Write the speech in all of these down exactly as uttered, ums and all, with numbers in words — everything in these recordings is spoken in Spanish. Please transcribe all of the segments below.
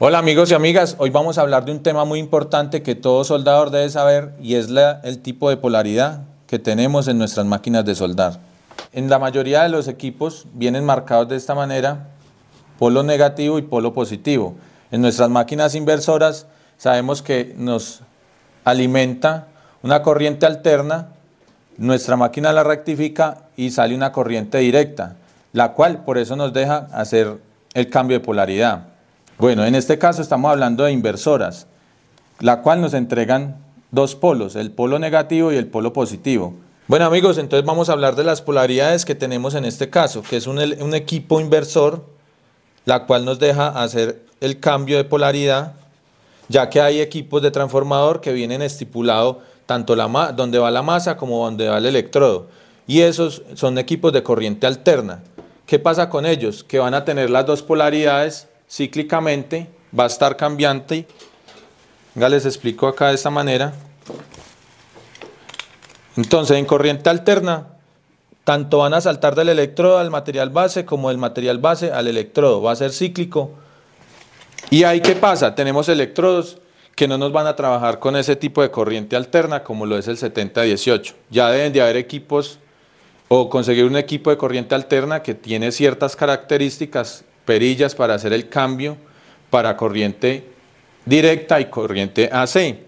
Hola amigos y amigas, hoy vamos a hablar de un tema muy importante que todo soldador debe saber y es la, el tipo de polaridad que tenemos en nuestras máquinas de soldar. En la mayoría de los equipos vienen marcados de esta manera, polo negativo y polo positivo. En nuestras máquinas inversoras sabemos que nos alimenta una corriente alterna, nuestra máquina la rectifica y sale una corriente directa, la cual por eso nos deja hacer el cambio de polaridad. Bueno, en este caso estamos hablando de inversoras, la cual nos entregan dos polos, el polo negativo y el polo positivo. Bueno amigos, entonces vamos a hablar de las polaridades que tenemos en este caso, que es un, un equipo inversor, la cual nos deja hacer el cambio de polaridad, ya que hay equipos de transformador que vienen estipulado tanto la, donde va la masa como donde va el electrodo, y esos son equipos de corriente alterna. ¿Qué pasa con ellos? Que van a tener las dos polaridades cíclicamente, va a estar cambiante. Venga, les explico acá de esta manera. Entonces, en corriente alterna, tanto van a saltar del electrodo al material base como del material base al electrodo, va a ser cíclico. Y ahí, ¿qué pasa? Tenemos electrodos que no nos van a trabajar con ese tipo de corriente alterna como lo es el setenta dieciocho. Ya deben de haber equipos o conseguir un equipo de corriente alterna que tiene ciertas características, perillas para hacer el cambio para corriente directa y corriente A C.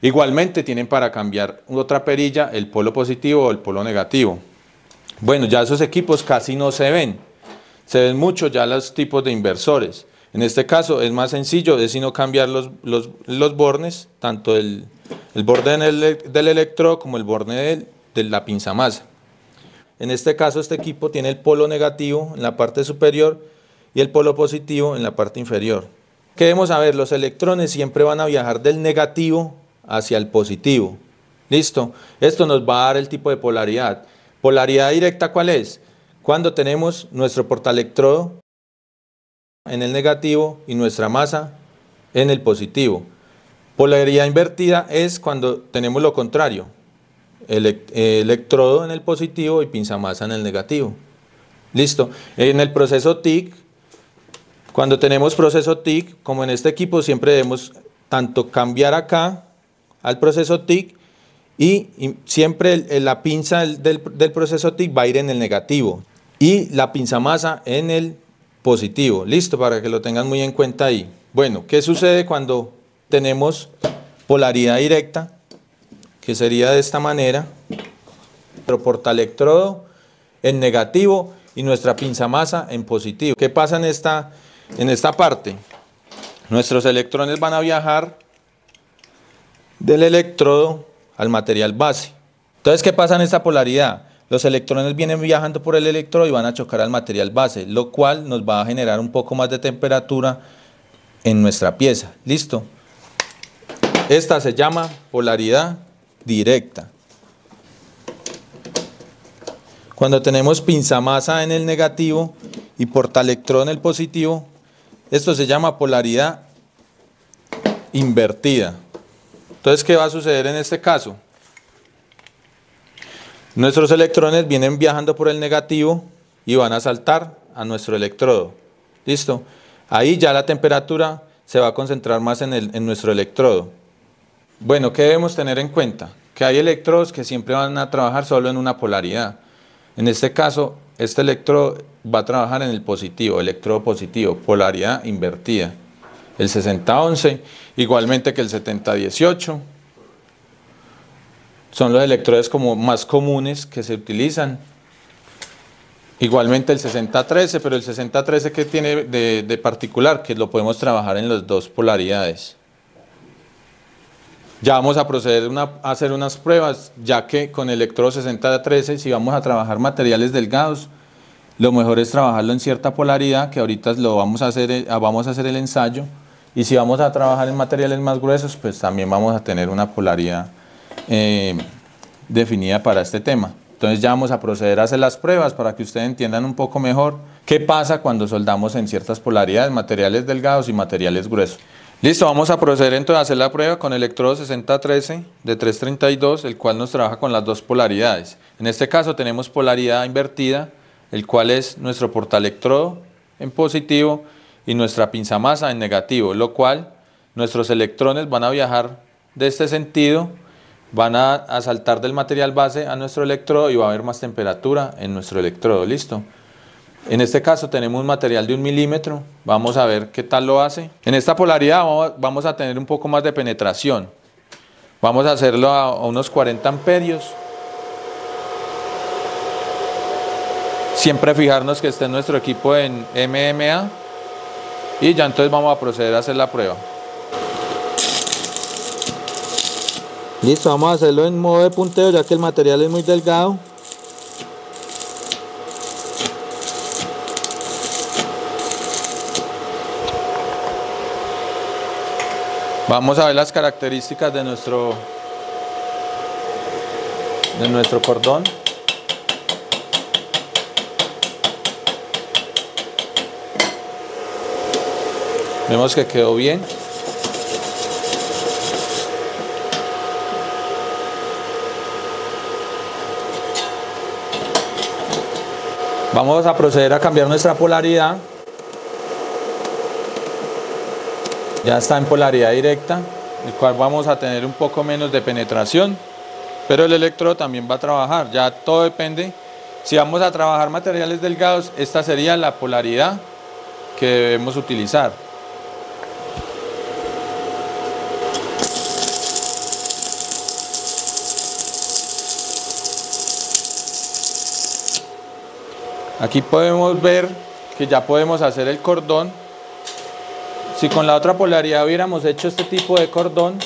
Igualmente tienen para cambiar otra perilla el polo positivo o el polo negativo. Bueno, ya esos equipos casi no se ven, se ven mucho ya los tipos de inversores. En este caso es más sencillo, es sino cambiar los, los, los bornes, tanto el, el borde del, del electrodo como el borde del, de la pinzamasa. En este caso este equipo tiene el polo negativo en la parte superior y el polo positivo en la parte inferior. ¿Qué debemos saber? Los electrones siempre van a viajar del negativo hacia el positivo. ¿Listo? Esto nos va a dar el tipo de polaridad. ¿Polaridad directa cuál es? Cuando tenemos nuestro portaelectrodo en el negativo y nuestra masa en el positivo. Polaridad invertida es cuando tenemos lo contrario, el electrodo en el positivo y pinzamasa en el negativo. ¿Listo? En el proceso T I C, cuando tenemos proceso T I C, como en este equipo, siempre debemos tanto cambiar acá al proceso T I C y, y siempre el, la pinza del, del, del proceso T I C va a ir en el negativo y la pinzamasa en el positivo. Listo, para que lo tengan muy en cuenta ahí. Bueno, ¿qué sucede cuando tenemos polaridad directa? Que sería de esta manera, nuestro portaelectrodo en negativo y nuestra pinzamasa en positivo. ¿Qué pasa en esta En esta parte? Nuestros electrones van a viajar del electrodo al material base. Entonces, ¿qué pasa en esta polaridad? Los electrones vienen viajando por el electrodo y van a chocar al material base, lo cual nos va a generar un poco más de temperatura en nuestra pieza. ¿Listo? Esta se llama polaridad directa. Cuando tenemos pinzamasa en el negativo y portaelectrodo en el positivo, esto se llama polaridad invertida. Entonces, ¿qué va a suceder en este caso? Nuestros electrones vienen viajando por el negativo y van a saltar a nuestro electrodo. ¿Listo? Ahí ya la temperatura se va a concentrar más en, el, en nuestro electrodo. Bueno, ¿qué debemos tener en cuenta? Que hay electrodos que siempre van a trabajar solo en una polaridad. En este caso, este electrodo va a trabajar en el positivo, electrodo positivo, polaridad invertida. El sesenta once, igualmente que el setenta dieciocho, son los electrodos como más comunes que se utilizan. Igualmente el sesenta trece, pero el sesenta trece que tiene de, de particular, que lo podemos trabajar en las dos polaridades. Ya vamos a proceder una, a hacer unas pruebas, ya que con el electrodo sesenta trece, si vamos a trabajar materiales delgados, lo mejor es trabajarlo en cierta polaridad, que ahorita lo vamos a hacer, vamos a hacer el ensayo. Y si vamos a trabajar en materiales más gruesos, pues también vamos a tener una polaridad eh, definida para este tema. Entonces ya vamos a proceder a hacer las pruebas para que ustedes entiendan un poco mejor qué pasa cuando soldamos en ciertas polaridades, materiales delgados y materiales gruesos. Listo, vamos a proceder entonces a hacer la prueba con el electrodo sesenta trece de trescientos treinta y dos, el cual nos trabaja con las dos polaridades. En este caso tenemos polaridad invertida, el cual es nuestro portaelectrodo en positivo y nuestra pinzamasa en negativo, lo cual nuestros electrones van a viajar de este sentido, van a, a saltar del material base a nuestro electrodo y va a haber más temperatura en nuestro electrodo, listo. En este caso tenemos un material de un milímetro, vamos a ver qué tal lo hace. En esta polaridad vamos a tener un poco más de penetración, vamos a hacerlo a, a unos cuarenta amperios. Siempre fijarnos que esté nuestro equipo en M M A y ya entonces vamos a proceder a hacer la prueba. Listo, vamos a hacerlo en modo de punteo ya que el material es muy delgado. Vamos a ver las características de nuestro, de nuestro cordón. Vemos que quedó bien. Vamos a proceder a cambiar nuestra polaridad. Ya está en polaridad directa, el cual vamos a tener un poco menos de penetración, pero el electrodo también va a trabajar, ya todo depende. Si vamos a trabajar materiales delgados, esta sería la polaridad que debemos utilizar. Aquí podemos ver que ya podemos hacer el cordón. Si con la otra polaridad hubiéramos hecho este tipo de cordón,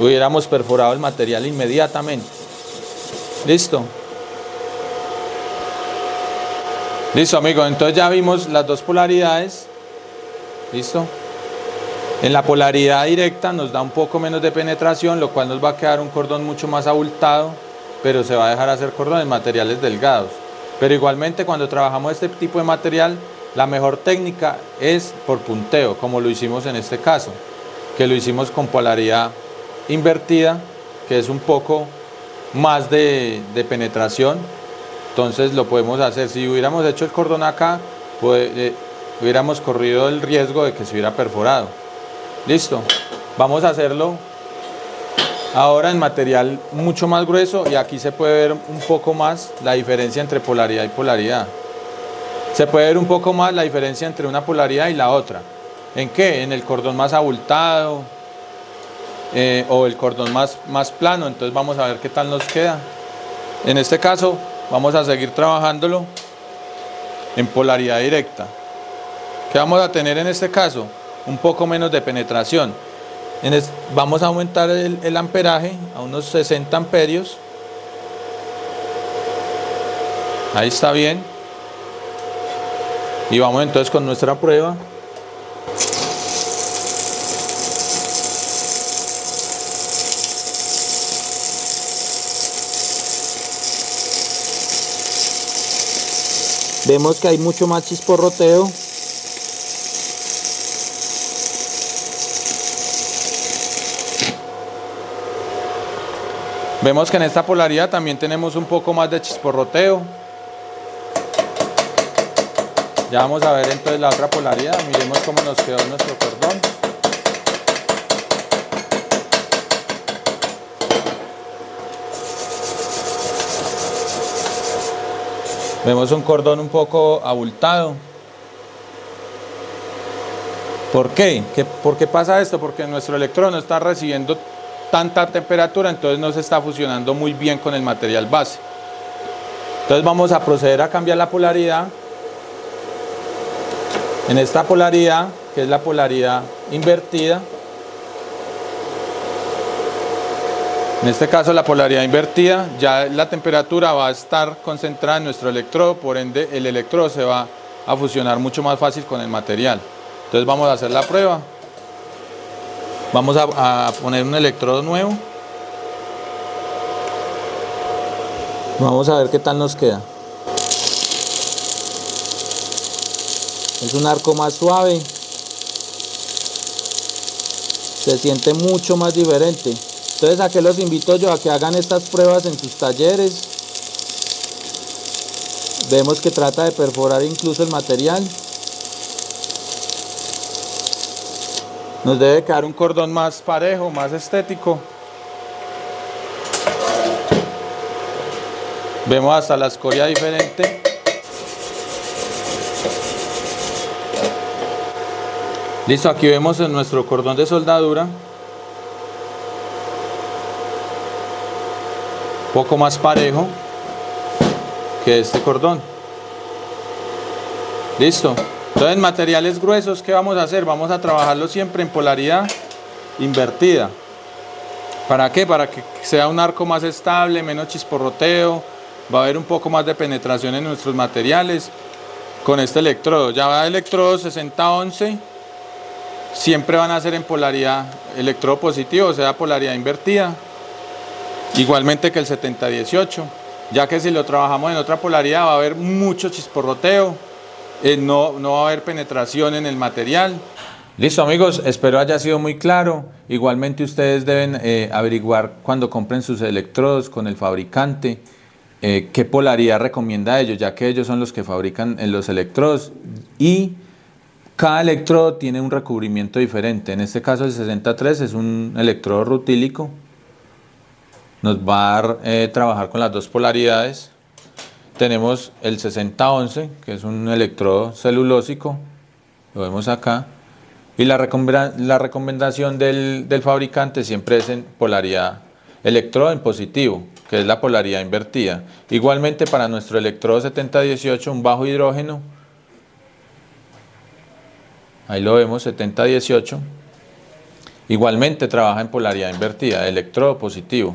hubiéramos perforado el material inmediatamente. Listo. Listo, amigos, entonces ya vimos las dos polaridades. Listo. En la polaridad directa nos da un poco menos de penetración, lo cual nos va a quedar un cordón mucho más abultado, pero se va a dejar hacer cordón en materiales delgados. Pero igualmente cuando trabajamos este tipo de material, la mejor técnica es por punteo, como lo hicimos en este caso, que lo hicimos con polaridad invertida, que es un poco más de, de penetración. Entonces lo podemos hacer. Si hubiéramos hecho el cordón acá, pues, eh, hubiéramos corrido el riesgo de que se hubiera perforado. Listo, vamos a hacerlo ahora en material mucho más grueso y aquí se puede ver un poco más la diferencia entre polaridad y polaridad. Se puede ver un poco más la diferencia entre una polaridad y la otra. ¿En qué? En el cordón más abultado eh, o el cordón más, más plano. Entonces vamos a ver qué tal nos queda. En este caso vamos a seguir trabajándolo en polaridad directa. ¿Qué vamos a tener en este caso? Un poco menos de penetración. Vamos a aumentar el, el amperaje a unos sesenta amperios. Ahí está bien. Y vamos entonces con nuestra prueba. Vemos que hay mucho más chisporroteo. Vemos que en esta polaridad también tenemos un poco más de chisporroteo. Ya vamos a ver entonces la otra polaridad, miremos cómo nos quedó nuestro cordón. Vemos un cordón un poco abultado. ¿Por qué? ¿Qué ¿Por qué pasa esto? Porque nuestro electrón no está recibiendo tanta temperatura, entonces no se está fusionando muy bien con el material base. Entonces vamos a proceder a cambiar la polaridad. En esta polaridad, que es la polaridad invertida, en este caso la polaridad invertida, ya la temperatura va a estar concentrada en nuestro electrodo, por ende el electrodo se va a fusionar mucho más fácil con el material. Entonces vamos a hacer la prueba. Vamos a, a poner un electrodo nuevo. Vamos a ver qué tal nos queda. Es un arco más suave, se siente mucho más diferente. Entonces a qué los invito yo a que hagan estas pruebas en sus talleres. Vemos que trata de perforar incluso el material. Nos debe quedar un cordón más parejo, más estético. Vemos hasta la escoria diferente. Listo, aquí vemos en nuestro cordón de soldadura. Un poco más parejo que este cordón. Listo. Entonces, materiales gruesos, ¿qué vamos a hacer? Vamos a trabajarlo siempre en polaridad invertida. ¿Para qué? Para que sea un arco más estable, menos chisporroteo. Va a haber un poco más de penetración en nuestros materiales con este electrodo. Ya va electrodo sesenta once, siempre van a ser en polaridad electrodo positivo, o sea, polaridad invertida. Igualmente que el setenta dieciocho, ya que si lo trabajamos en otra polaridad va a haber mucho chisporroteo. Eh, no, no va a haber penetración en el material. Listo, amigos, espero haya sido muy claro. Igualmente ustedes deben eh, averiguar cuando compren sus electrodos con el fabricante eh, qué polaridad recomienda a ellos, ya que ellos son los que fabrican eh, los electrodos, y cada electrodo tiene un recubrimiento diferente. En este caso el sesenta tres es un electrodo rutílico, nos va a eh, trabajar con las dos polaridades. Tenemos el sesenta once, que es un electrodo celulósico, lo vemos acá, y la recomendación del, del fabricante siempre es en polaridad electrodo en positivo, que es la polaridad invertida. Igualmente para nuestro electrodo setenta dieciocho, un bajo hidrógeno, ahí lo vemos, setenta dieciocho, igualmente trabaja en polaridad invertida, electrodo positivo.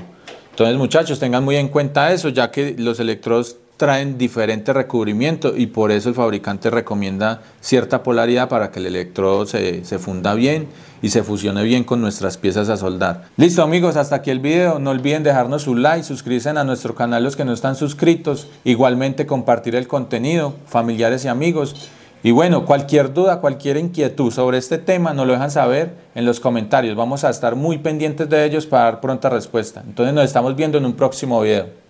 Entonces, muchachos, tengan muy en cuenta eso, ya que los electrodos traen diferente recubrimiento y por eso el fabricante recomienda cierta polaridad para que el electrodo se, se funda bien y se fusione bien con nuestras piezas a soldar. Listo, amigos, hasta aquí el video. No olviden dejarnos su like, suscribirse a nuestro canal los que no están suscritos, igualmente compartir el contenido, familiares y amigos. Y bueno, cualquier duda, cualquier inquietud sobre este tema nos lo dejan saber en los comentarios. Vamos a estar muy pendientes de ellos para dar pronta respuesta. Entonces nos estamos viendo en un próximo video.